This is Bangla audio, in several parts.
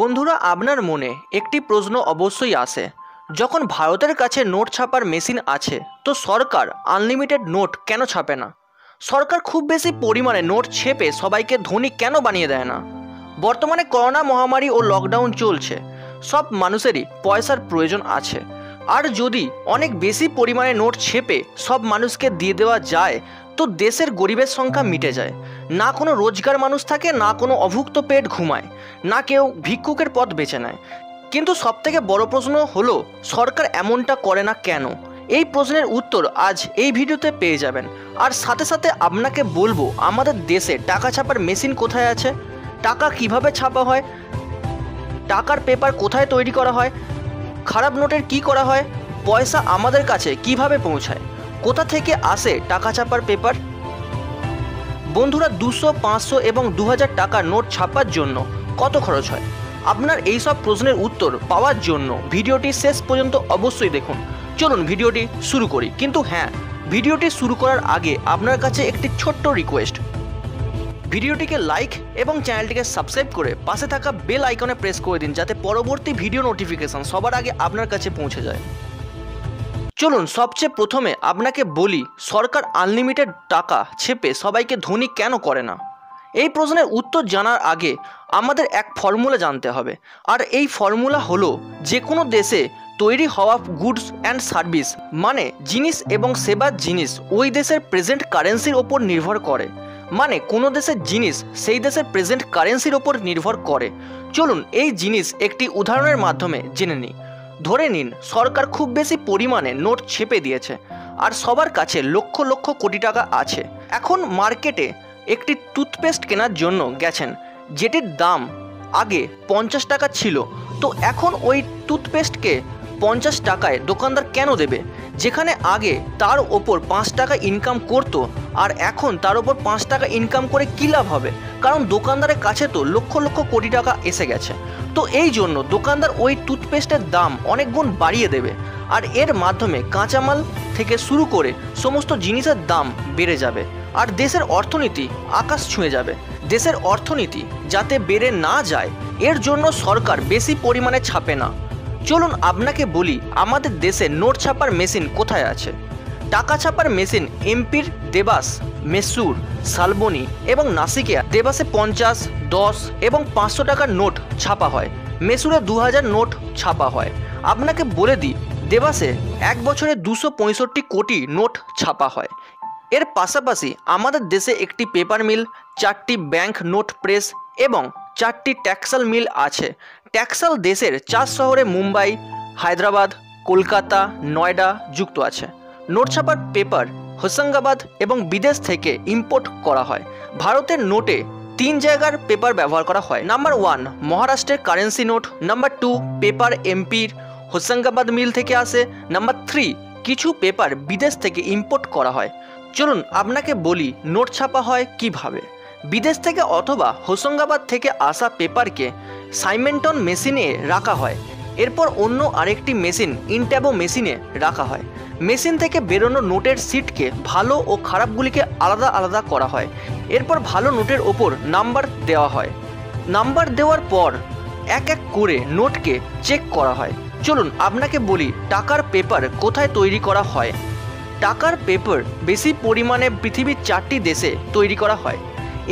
বন্ধুরা আপনার মনে একটি প্রশ্ন অবশ্যই আসে, যখন ভারতের কাছে নোট ছাপার মেশিন আছে তো সরকার আনলিমিটেড নোট কেন ছাপে না? সরকার খুব বেশি পরিমাণে নোট ছেপে সবাইকে ধনী কেন বানিয়ে দেয় না? বর্তমানে করোনা মহামারী ও লকডাউন চলছে, সব মানুষেরই পয়সার প্রয়োজন আছে। আর যদি অনেক বেশি পরিমাণে নোট ছেপে সব মানুষকে দিয়ে দেওয়া যায় তো দেশের গরিবের সংখ্যা মিটে যায়, না কোনো রোজগার মানুষ থাকে, না কোনো অভুক্ত পেট ঘুমায়, না কেউ ভিক্ষুকের পথ বেছে নেয়। কিন্তু সবথেকে বড় প্রশ্ন হলো সরকার এমনটা করে না কেন? এই প্রশ্নের উত্তর আজ এই ভিডিওতে পেয়ে যাবেন। আর সাথে সাথে আপনাকে বলবো আমাদের দেশে টাকা ছাপার মেশিন কোথায় আছে, টাকা কিভাবে ছাপা হয়, টাকার পেপার কোথায় তৈরি করা হয়, খারাপ নোটের কি করা হয়, পয়সা আমাদের কাছে কিভাবে পৌঁছায়, কোথা থেকে আসে টাকা ছাপার পেপার। বন্ধুরা 200, 500 এবং 2000 টাকার নোট ছাপার জন্য কত খরচ হয়? আপনার এই সব প্রশ্নের উত্তর পাওয়ার জন্য ভিডিওটি শেষ পর্যন্ত অবশ্যই দেখুন। চলুন ভিডিওটি শুরু করি। কিন্তু হ্যাঁ, ভিডিওটি শুরু করার আগে আপনার কাছে একটি ছোট্ট রিকোয়েস্ট, ভিডিওটিকে লাইক এবং চ্যানেলটিকে সাবস্ক্রাইব করে পাশে থাকা বেল আইকনে প্রেস করে দিন, যাতে পরবর্তী ভিডিও নোটিফিকেশন সবার আগে আপনার কাছে পৌঁছে যায়। চলুন সবচেয়ে প্রথমে আপনাকে বলি সরকার আনলিমিটেড টাকা ছেপে সবাইকে ধনী কেন করে না। এই প্রশ্নের উত্তর জানার আগে আমাদের এক ফর্মুলা জানতে হবে, আর এই ফর্মুলা হলো যে কোনো দেশে তৈরি হওয়া গুডস অ্যান্ড সার্ভিস, মানে জিনিস এবং সেবার জিনিস ওই দেশের প্রেজেন্ট কারেন্সির ওপর নির্ভর করে। মানে কোনো দেশের জিনিস সেই দেশের প্রেজেন্ট কারেন্সির ওপর নির্ভর করে। চলুন এই জিনিস একটি উদাহরণের মাধ্যমে জেনে নিই। ধরে নিন সরকার খুব বেশি পরিমাণে নোট ছেপে দিয়েছে আর সবার কাছে লক্ষ লক্ষ কোটি টাকা আছে। এখন মার্কেটে একটি টুথপেস্ট কেনার জন্য গেছেন, যেটির দাম আগে 50 টাকা ছিল। তো এখন ওই টুথপেস্টকে 50 টাকায় দোকানদার কেন দেবে, যেখানে আগে তার ওপর 5 টাকা ইনকাম করতো আর এখন তার ওপর 5 টাকা ইনকাম করে কী লাভ হবে? কারণ দোকানদারের কাছে তো লক্ষ লক্ষ কোটি টাকা এসে গেছে। তো এই জন্য দোকানদার ওই টুথপেস্টের দাম অনেক গুণ বাড়িয়ে দেবে, আর এর মাধ্যমে কাঁচামাল থেকে শুরু করে সমস্ত জিনিসের দাম বেড়ে যাবে, আর দেশের অর্থনীতি আকাশ ছুঁয়ে যাবে। দেশের অর্থনীতি যাতে বেড়ে না যায় এর জন্য সরকার বেশি পরিমাণে ছাপে না। চলুন আপনাকে বলি আমাদের দেশে নোট ছাপার মেশিন কোথায় আছে। টাকা ছাপার মেশিন এমপির দেবাস, মেসুর, শালবনি এবং নাসিকে দেবাসে 50, 10 এবং 500 টাকার নোট ছাপা হয়। মেসুরে 2000 নোট ছাপা হয়। আপনাকে বলে দিই দেবাসে এক বছরে 265 কোটি নোট ছাপা হয়। এর পাশাপাশি আমাদের দেশে একটি পেপার মিল, 4টি ব্যাংক নোট প্রেস এবং 4টি ট্যাক্সাল মিল আছে। ট্যাক্সাল দেশের 4 শহরে মুম্বাই, হায়দ্রাবাদ, কলকাতা, নয়ডা যুক্ত আছে। নোট ছাপার পেপার হোশঙ্গাবাদ এবং বিদেশ থেকে ইম্পোর্ট করা হয়। ভারতের নোটে 3 জায়গার পেপার ব্যবহার করা হয়। নাম্বার 1 মহারাষ্ট্রের কারেন্সি নোট, নাম্বার 2 পেপার এমপির হোশঙ্গাবাদ মিল থেকে আসে, নাম্বার 3 কিছু পেপার বিদেশ থেকে ইম্পোর্ট করা হয়। চলুন আপনাকে বলি নোট ছাপা হয় কিভাবে। বিদেশ থেকে অথবা হোশঙ্গাবাদ থেকে আসা পেপারকে সাইমেন্টন মেশিনে রাখা হয়, এরপর অন্য আরেকটি মেশিন ইনট্যাবো মেশিনে রাখা হয়। মেশিন থেকে বেরোনো নোটের সিটকে ভালো ও খারাপগুলিকে আলাদা আলাদা করা হয়, এরপর ভালো নোটের ওপর নাম্বার দেওয়া হয়। নাম্বার দেওয়ার পর এক এক করে নোটকে চেক করা হয়। চলুন আপনাকে বলি টাকার পেপার কোথায় তৈরি করা হয়। টাকার পেপার বেশি পরিমাণে পৃথিবীর 4টি দেশে তৈরি করা হয়।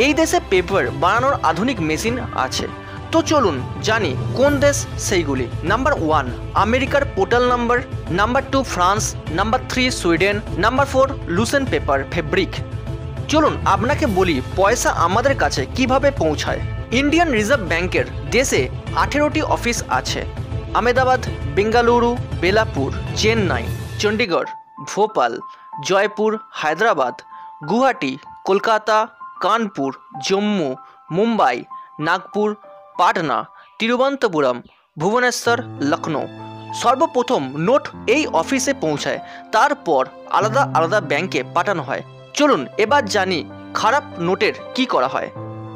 এই দেশে পেপার বানানোর আধুনিক মেশিন আছে। তো চলুন জানি কোন দেশ সেইগুলি। নাম্বার 1 আমেরিকার portal number, number 2 France, number 3 Sweden, number 4 লুসেন পেপার ফেব্রিক। চলুন আপনাকে বলি পয়সা আমাদের কাছে কিভাবে পৌঁছায়। ইন্ডিয়ান রিজার্ভ ব্যাংকের দেশে 18টি অফিস আছে। আহমেদাবাদ, বেঙ্গালুরু, বেলাপুর, চেন্নাই, চণ্ডীগড়, ভোপাল, জয়পুর, হায়দ্রাবাদ, গুয়াহাটি, কলকাতা, कानपुर, जम्मू, मुंबई, नागपुर, पाटना, तिरुवनंतपुरम, भुवनेश्वर, लखनऊ। सर्वप्रथम नोट यही ऑफिसे पहुँचाए, तारपर आलदा आलदा बैंके पाठानो है। चलुन एबार जानी खराब नोटेर की करा है।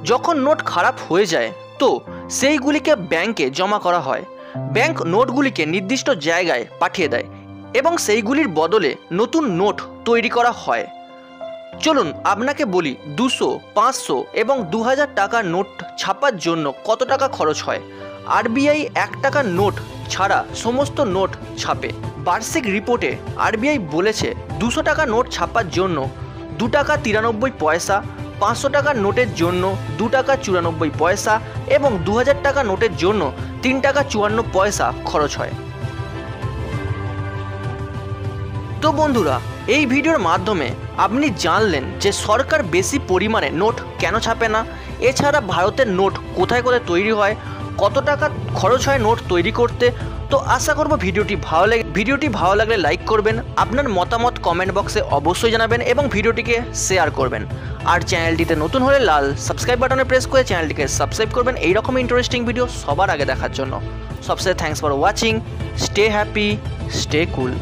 जखन नोट खराब हो जाए तो सेइगुलिके बैंके जमा करा है। बैंक नोटगुलिके निर्दिष्ट जैगाय पाठिए देय एबं सेइगुलिर बदले नतून नोट तैरी करा है। চলুন আপনাকে বলি 200, 500 এবং 2000 টাকার নোট ছাপার জন্য কত টাকা খরচ হয়। आरबीआई एक टाका नोट छाड़ा समस्त नोट छापे। वार्षिक रिपोर्टे आरबीआई बोलेছে 200 টাকা নোট ছাপার জন্য 2 টাকা 93 পয়সা, 500 টাকা নোটের জন্য 2 টাকা 94 পয়সা এবং 2000 টাকা নোটের জন্য 3 টাকা 54 পয়সা খরচ হয়। তো বন্ধুরা এই ভিডিওর মাধ্যমে আপনি জানলেন যে সরকার বেশি পরিমাণে নোট কেন ছাপে না, এছাড়া ভারতের নোট কোথায় কোথায় তৈরি হয়, কত টাকা খরচ হয় নোট তৈরি করতে। তো আশা করব ভিডিওটি ভালো লাগলে লাইক করবেন, আপনার মতামত কমেন্ট বক্সে অবশ্যই জানাবেন এবং ভিডিওটিকে শেয়ার করবেন। আর চ্যানেলটিতে নতুন হলে লাল সাবস্ক্রাইব বাটনে প্রেস করে চ্যানেলটিকে সাবস্ক্রাইব করবেন এইরকম ইন্টারেস্টিং ভিডিও সবার আগে দেখার জন্য। সবচেয়ে thanks for watching, stay happy, stay cool.